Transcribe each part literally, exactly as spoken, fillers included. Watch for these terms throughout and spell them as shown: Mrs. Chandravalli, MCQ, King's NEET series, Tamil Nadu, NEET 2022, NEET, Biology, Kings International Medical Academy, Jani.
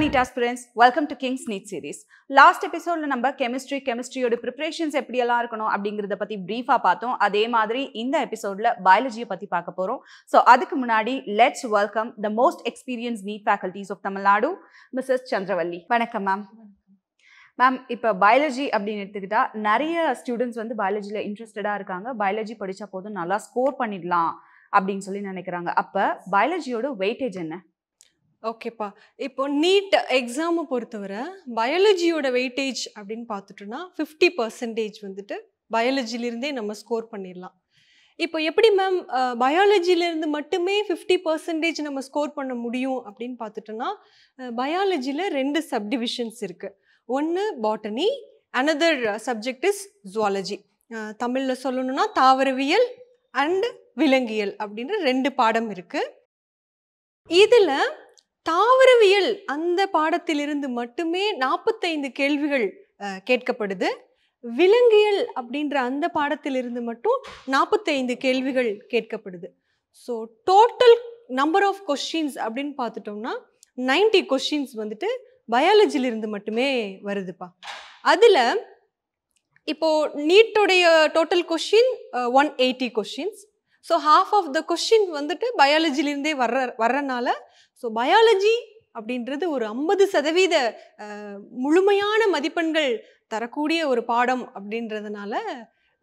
NEET aspirants, welcome to King's NEET series. Last episode, we have chemistry, chemistry preparations, and we have brief about it. In this episode, we will biology. So, let's welcome the most experienced NEET faculties of Tamil Nadu, Missus Chandravalli. Vanakkam, ma'am. Ma'am, now biology students are interested in biology. Interested in biology, they score pannidala appdinu solli nenikkranga. Appa biology oda weightage enna? Okay pa. Ipo NEET exam poruthuvara biology oda weightage appdinu paathutona fifty percent vandittu biology la irundhe nama score panniralam. Ipo eppadi ma'am biology la irundhu mattume fifty percent nama score panna mudiyum appdinu paathutona biology la rendu subdivisions irukku. One botany, another subject is zoology. Uh, Tamil la sollanuna thaavaraviyal and vilangiyal அப்படின ரெண்டு பாடம் இருக்கு. இதுல தாவரவியல் அந்த பாடத்திலிருந்து மட்டுமே நாற்பத்தைந்து கேள்விகள் கேட்கப்படுது. விலங்கியல் அப்படிங்கற அந்த பாடத்திலிருந்து மட்டும் நாற்பத்தைந்து கேள்விகள் கேட்கப்படுது. So total number of questions அப்படினு பார்த்துட்டோம்னா ninety questions வந்துட்டு biology இருந்து மட்டுமே வருதுப்பா. அதுல இப்போ NEET உடைய total question uh, one hundred eighty questions. So half of the question வந்துட்டு biology இருந்தே வர வரனால so biology அப்படின்றது ஒரு ஐம்பது சதவீத முழுமையான மதிப்பெண்கள் தரக்கூடிய ஒரு பாடம் அப்படின்றதனால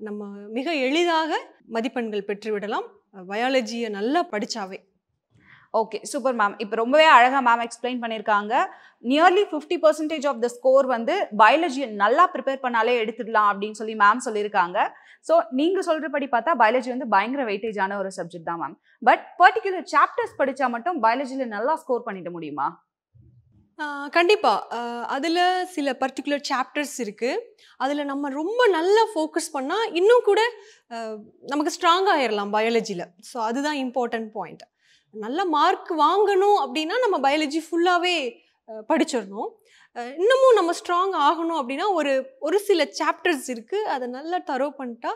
நம்ம மிக எளிதாக மதிப்பெண்கள் பெற்று விடலாம் biology-ய நல்லா படிச்சாவே. Okay, super ma'am. Now, Rombawe Azhaga ma'am explain pannirukanga. Nearly fifty percent of the score vandu biology nalla prepare pannale eduthiralam appdin solli ma'am sollirukanga. So, neenga solrapadi paatha biology vandu bayangara weightage ana oru subject da ma'am. But particular chapters padicha mattum biology la nalla score pannida mudiyuma? Uh, கண்டிப்பா அதுல சில particular chapters இருக்கு அதுல நம்ம ரொம்ப நல்லா focus பண்ணா இன்னும் கூட நமக்கு ஸ்ட்ராங் ஆயிரலாம் biology-ல. So அதுதான் important point. நல்ல மார்க் வாங்கணும் அப்படினா நம்ம பயாலஜி ஃபுல்லாவே படிச்சிரணும். இன்னமும் நம்ம ஸ்ட்ராங் ஆகணும் அப்படினா ஒரு ஒரு சில சாப்டர்ஸ் இருக்கு. அத நல்லா தரோ பண்ணிட்டா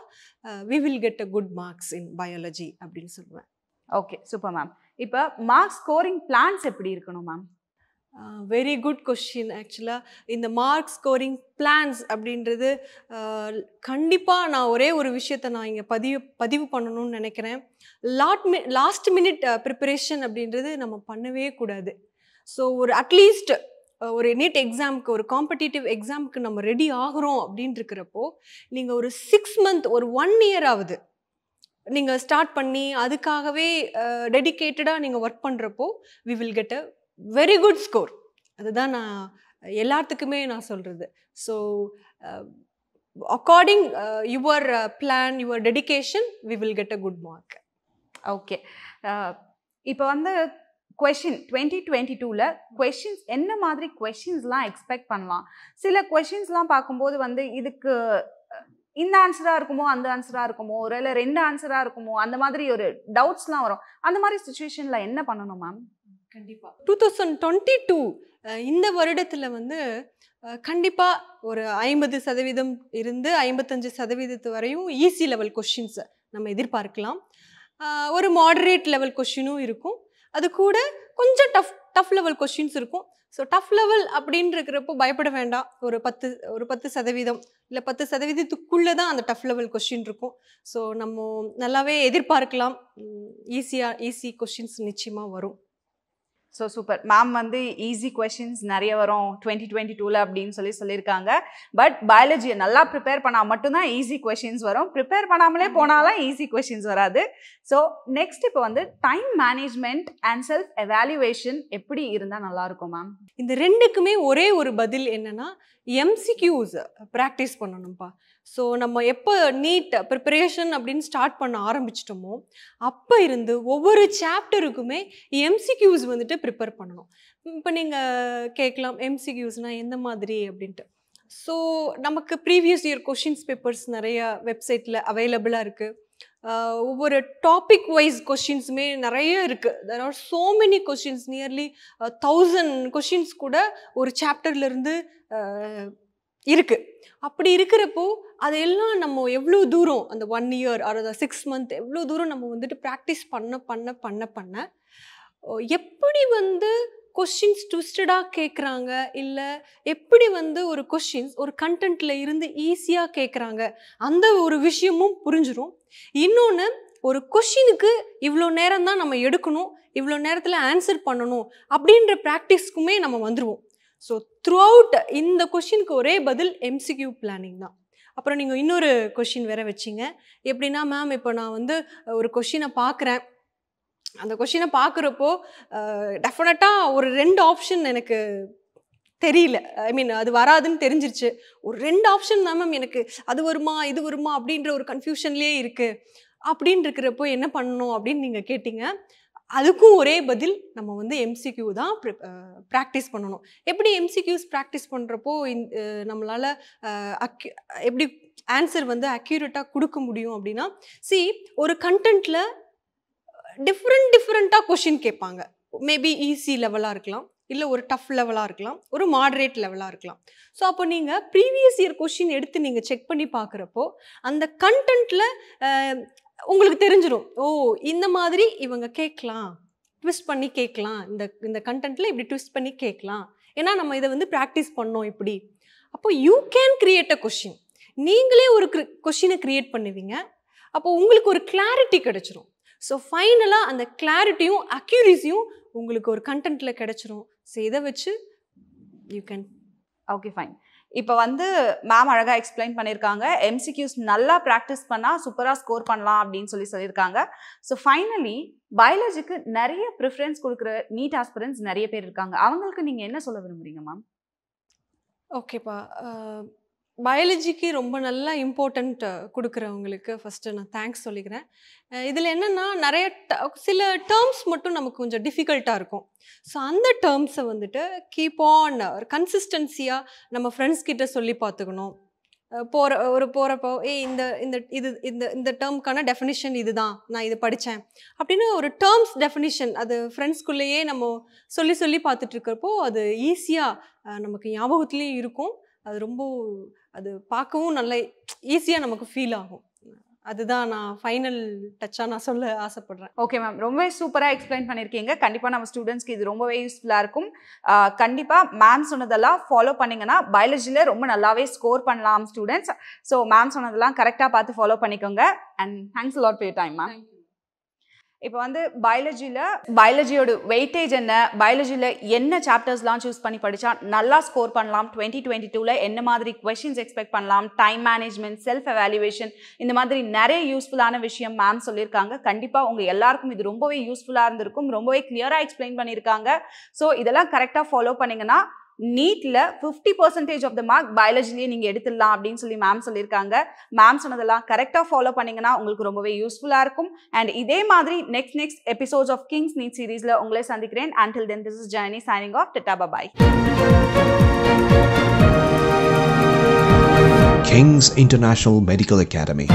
we will get a good marks in biology அப்படினு சொல்றேன். Okay, super ma'am. இப்போ மார்க் ஸ்கோரிங் பிளான்ஸ் எப்படி இருக்கணும் ma'am? Very good question. Actually இந்த மார்க் ஸ்கோரிங் பிளான்ஸ் அப்படிங்கிறது கண்டிப்பா நான் ஒரே ஒரு விஷயத்தை நான் இங்க பதிவு பதிவு பண்ணணும்னு நினைக்கிறேன். லாஸ்ட் மினிட் प्रिपरेशन அப்படிங்கிறது நம்ம பண்ணவே கூடாது. சோ ஒரு அட்லீஸ்ட் ஒரு NEET எக்ஸாம்க்கு ஒரு காம்படிட்டிவ் எக்ஸாம்க்கு நம்ம ரெடி ஆகுறோம் அப்படிங்கறப்போ நீங்க ஒரு six month ஒரு one year ஆவது நீங்க ஸ்டார்ட் பண்ணி அதுக்காகவே டெடிகேட்டடா நீங்க வர்க் பண்றப்போ we will get a very good score. அதுதான் நான் எல்லாத்துக்குமே நான் சொல்றது. So uh, according uh, your uh, plan, your dedication, we will get a good mark. Okay. Uh, இப்போ வந்து question twenty twenty-two ல questions என்ன மாதிரி questionsலாம் expect பண்ணலாம்? சில questionsலாம் பாக்கும்போது வந்து இதுக்கு இந்த ஆன்சரா இருக்குமோ அந்த ஆன்சரா இருக்குமோ ஒருவேளை ரெண்டு ஆன்சரா இருக்குமோ அந்த மாதிரி ஒரு டவுட்ஸ்லாம் வரும். அந்த மாதிரி சிச்சுவேஷன்ல என்ன பண்ணணும் மேம்? கண்டிப்பா twenty twenty-two இந்த வருடத்துல வந்து கண்டிப்பா ஒரு ஐம்பது சதவீதம் இருந்து ஐம்பத்தைந்து சதவீதம் வரையும் ஈஸி லெவல் क्वेश्चंस நம்ம எதிர்பார்க்கலாம். ஒரு மாடரேட் லெவல் क्वेश्चनும் இருக்கும். அது கூட கொஞ்சம் டஃப் டஃப் லெவல் क्वेश्चंस இருக்கும். சோ டஃப் லெவல் அப்படிን இருக்குறப்போ பயப்பட வேண்டாம். ஒரு பத்து ஒரு பத்து சதவீதம் இல்ல பத்து சதவீதத்துக்குள்ள தான் அந்த டஃப் லெவல் क्वेश्चन இருக்கும். சோ நம்ம நல்லாவே எதிர்பார்க்கலாம் ஈஸியா ஈஸி क्वेश्चंस நிச்சயமா வரும். So super. Ma'am vandu easy questions nariya varum twenty twenty-two la appdin solli sollirukanga. But biology nalla prepare panna mattum da easy questions varum. Prepare panamale ponala easy questions varadhu. So next ipo vandu time management and self evaluation eppadi irundha nalla irukum ma'am? Indha rendukume ore oru badil enna na M C Qs practice பண்ணனும் பா. So நம்ம எப்ப NEET preparation அப்படினு start பண்ண ஆரம்பிச்சிட்டோமோ அப்ப இருந்து ஒவ்வொரு சாப்டருக்குமே M C Qs வந்துட்டு prepare பண்ணனும். இப்போ நீங்க கேக்கலாம் M C Qsனா என்ன மாதிரி அப்படினு. சோ நமக்கு previous year questions papers நிறைய வெப்சைட்ல அவேலபிளா இருக்கு. ஒவ்வொரு டாபிக் வைஸ் क्वेश्चंसமே நிறைய இருக்கு. There are so many questions, nearly one thousand questions கூட ஒரு சாப்டர்ல இருந்து இருக்கு. அப்படி இருக்குறப்போ அதெல்லாம் நம்ம எவ்வளவு தூரம் அந்த one year or six month எவ்வளவு தூரம் நம்ம வந்துட்டு பிராக்டீஸ் பண்ண பண்ண பண்ண பண்ண எப்படி வந்து questions twisted ah kekkranga illa eppadi vandu or questions or content la irundu easy ah kekkranga andha oru vishayamum purinjirum innonu ஒரு क्वेश्चनக்கு இவ்ளோ நேரம் தான் நம்ம எடுக்கணும் இவ்ளோ நேரத்துல ஆன்சர் பண்ணனும் அப்படிங்கற பிராக்டீஸ்க்குமே நம்ம வந்துருவோம் சோ throughout இந்த क्वेश्चनக்கு ஒரே பதில் M C Q planning தான் அப்புறம் நீங்க இன்னொரு क्वेश्चन வேற வெச்சீங்க எப்படினா மேம் இப்போ நான் வந்து ஒரு क्वेश्चनஐ பார்க்கறேன் அந்த क्वेश्चनஐ பார்க்கறப்போ டெஃபினட்டா ஒரு ரெண்டு ஆப்ஷன் எனக்கு தெரியல ஐ மீன் அது வராதுன்னு தெரிஞ்சிருச்சு ஒரு ரெண்டு ஆப்ஷன் தான் மேம் எனக்கு அது வருமா இது வருமா அப்படிங்கற ஒரு கன்ஃபியூஷன்லயே இருக்கு அப்படிን இருக்குறப்போ என்ன பண்ணனும் அப்படி நீங்க கேட்டிங்க அதுக்கும் ஒரே பதில் நம்ம வந்து M C Q தான் பிராக்டீஸ் பண்ணனும் எப்படி M C Qs பிராக்டீஸ் பண்றப்போ நம்மளால எப்படி ஆன்சர் வந்து அக்யூரேட்டா கொடுக்க முடியும் அப்படினா see ஒரு கண்டென்ட்ல different differentா क्वेश्चन கேட்பாங்க மேபி ஈஸி லெவலா இருக்கலாம் இல்ல ஒரு டஃப் லெவலா இருக்கலாம் ஒரு மாடரேட் லெவலா இருக்கலாம் சோ அப்ப நீங்க previous year question எடுத்து நீங்க செக் பண்ணி பார்க்கறப்போ அந்த கண்டென்ட்ல உங்களுக்கு தெரிஞ்சிரும் ஓ இந்த மாதிரி இவங்க கேக்கலாம் ட்விஸ்ட் பண்ணி கேக்கலாம் இந்த இந்த கண்டென்ட்ல இப்படி ட்விஸ்ட் பண்ணி கேக்கலாம் ஏனா நம்ம இத வந்து பிராக்டீஸ் பண்ணோம் இப்படி அப்போ you can create a question நீங்களே ஒரு क्वेश्चन கிரியேட் பண்ணுவீங்க அப்போ உங்களுக்கு ஒரு கிளாரிட்டி கிடைச்சிரும் சோ ஃபைனலா அந்த கிளாரிட்டியும் அக்யூரசியும் உங்களுக்கு ஒரு கண்டென்ட்ல கிடைச்சிரும் சோ இத வெச்சு you can okay fine இப்போ வந்து மேம் அழகா எக்ஸ்பிளைன் பண்ணிருக்காங்க M C Qs நல்லா பிராக்டீஸ் பண்ணா சூப்பரா ஸ்கோர் பண்ணலாம் அப்படினு சொல்லி சொல்லிருக்காங்க சோ ஃபைனலி பயாலஜிக்கு நிறைய பிரெஃபரன்ஸ் கொடுக்கிற நீட் ஆஸ்பிரன்ஸ் நிறைய பேர் இருக்காங்க அவங்களுக்கு நீங்க என்ன சொல்ல விரும்பறீங்க மேம் ஓகேப்பா பயாலஜிக்கு ரொம்ப நல்ல இம்பார்ட்டன்ட் கொடுக்கிறவங்களுக்கு ஃபர்ஸ்ட் நான் தேங்க்ஸ் சொல்லிக்கிறேன் இதுல என்னன்னா நிறைய சில டர்ம்ஸ் மட்டும் நமக்கு கொஞ்சம் டிஃபிகல்ட்டா இருக்கும் சோ அந்த டர்ம்ஸ் வந்துட்டு கீப் ஆன் கன்சிஸ்டன்சியா நம்ம फ्रेंड्स கிட்ட சொல்லி பாத்துக்கணும் போற ஒரு போறப்போ ஏய் இந்த இந்த இது இந்த இந்த டர்ம்க்கான டெஃபினிஷன் இதுதான் நான் இது படிச்சேன் அப்படினா ஒரு டர்ம்ஸ் டெஃபினிஷன் அது फ्रेंड्स குள்ளேயே நம்ம சொல்லி சொல்லி பாத்துட்டு இருக்கறப்போ அது ஈஸியா நமக்கு ஞாபகத்திலே இருக்கும் அது ரொம்ப அது பார்க்கவும் நல்ல ஈஸியா நமக்கு ஃபீல் ஆகும் அதுதான் நான் ஃபைனல் டச்சா நான் சொல்ல ஆசைப்படுறேன் ஓகே மேம் ரொம்ப சூப்பரா எக்ஸ்பிளைன் பண்ணிருக்கீங்க கண்டிப்பா நம்ம ஸ்டூடண்ட்ஸ்க்கு இது ரொம்பவே யூஸ்ஃபுல்லா இருக்கும் கண்டிப்பா மேம் சொன்னதெல்லாம் ஃபாலோ பண்ணீங்கனா பயாலஜில ரொம்ப நல்லாவே ஸ்கோர் பண்ணலாம் ஸ்டூடண்ட்ஸ் சோ மேம் சொன்னதெல்லாம் கரெக்ட்டா பார்த்து ஃபாலோ பண்ணிக்கோங்க and thanks a lot for your time ma'am இப்போ வந்து பயாலஜில பயாலஜியோட வெயிட்டேஜ் என்ன பயாலஜில என்ன சாப்டர்ஸ்லாம் चूஸ் பண்ணி படிச்சா நல்லா ஸ்கோர் பண்ணலாம் twenty twenty-two என்ன மாதிரி क्वेश्चंस எக்ஸ்பெக்ட் பண்ணலாம் டைம் மேனேஜ்மென்ட் செல்ஃப் எவாலுவேஷன் இந்த மாதிரி நிறைய யூஸ்புல்லான விஷயம் மேம் சொல்லிருக்காங்க கண்டிப்பா உங்க எல்லாருக்கும் இது ரொம்பவே யூஸ்புல்லா இருந்திருக்கும் ரொம்பவே கிளியரா எக்ஸ்பிளைன் பண்ணிருக்காங்க சோ இதெல்லாம் கரெக்ட்டா ஃபாலோ பண்ணீங்கனா நீட்ல fifty percent of the mark biology நீங்க எடுத்துடலாம் அப்படினு சொல்லி மேம் சொல்லிருக்காங்க மேம் சொன்னதெல்லாம் கரெக்ட்டா ஃபாலோ பண்ணீங்கனா உங்களுக்கு ரொம்பவே யூஸ்புல்லா இருக்கும் and இதே மாதிரி next next episodes of King's NEET seriesல உங்களை சந்திக்கிறேன் until then this is Jani signing off tata bye bye King's International Medical Academy